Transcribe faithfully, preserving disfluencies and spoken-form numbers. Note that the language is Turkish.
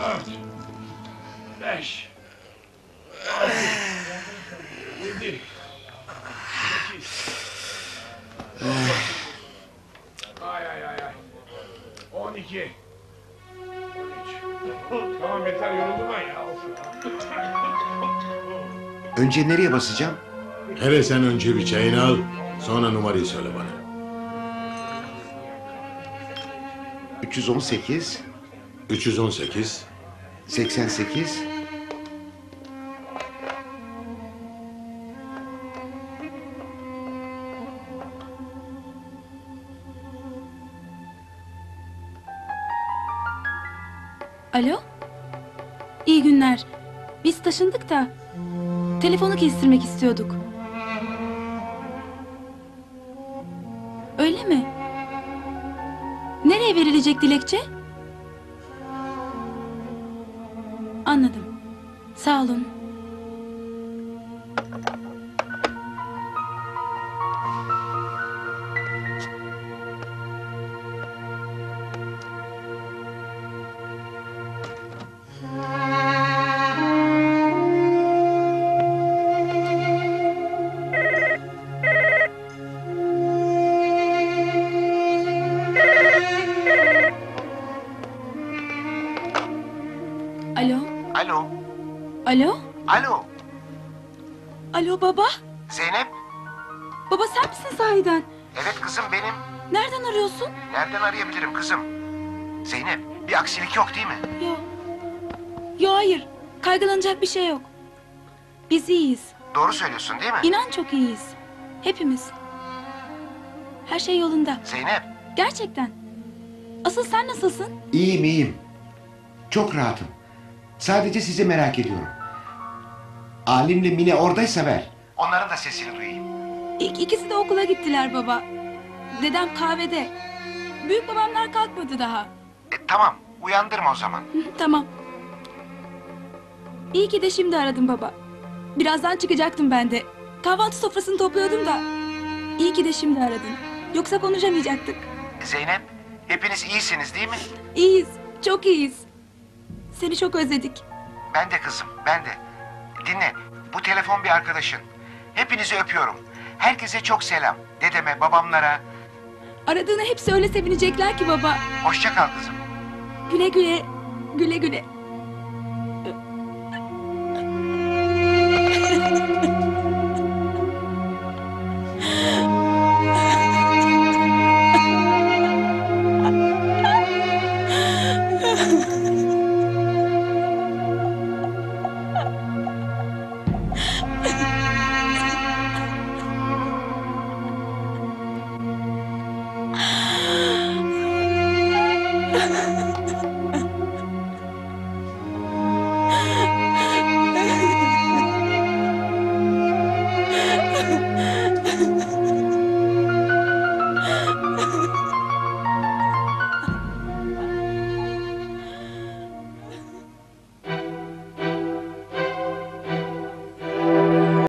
dört, beş, altı, yedi, sekiz, ay ay ay ay, on iki, on üç. Tamam yeter, yoruldum ben ya. Önce nereye basacağım? Hele sen önce bir çayını al, sonra numarayı söyle bana. üç yüz on sekiz... üç yüz on sekiz... seksen sekiz... Alo? İyi günler. Biz taşındık da telefonu kestirmek istiyorduk. Öyle mi? Nereye verilecek dilekçe? Anladım. Sağ olun. Alo? Alo? Alo baba? Zeynep? Baba sen misin sahiden? Evet kızım benim. Nereden arıyorsun? Nereden arayabilirim kızım? Zeynep bir aksilik yok değil mi? Yok. Yok hayır. Kaygılanacak bir şey yok. Biz iyiyiz. Doğru söylüyorsun değil mi? İnan çok iyiyiz. Hepimiz. Her şey yolunda. Zeynep. Gerçekten. Asıl sen nasılsın? İyiyim iyiyim. Çok rahatım. Sadece sizi merak ediyorum. Alimle Mine oradaysa ver. Onların da sesini duyayım. İlk ikisi de okula gittiler baba. Dedem kahvede. Büyük babamlar kalkmadı daha. E, tamam, uyandırma o zaman. Tamam. İyi ki de şimdi aradım baba. Birazdan çıkacaktım ben de. Kahvaltı sofrasını topluyordum da. İyi ki de şimdi aradın. Yoksa konuşamayacaktık. Zeynep, hepiniz iyisiniz değil mi? İyiyiz, çok iyiyiz. Seni çok özledik. Ben de kızım, ben de. Dinle, bu telefon bir arkadaşın. Hepinizi öpüyorum. Herkese çok selam. Dedeme, babamlara. Aradığını hepsi öyle sevinecekler ki baba. Hoşça kal kızım. Güle güle, güle güle.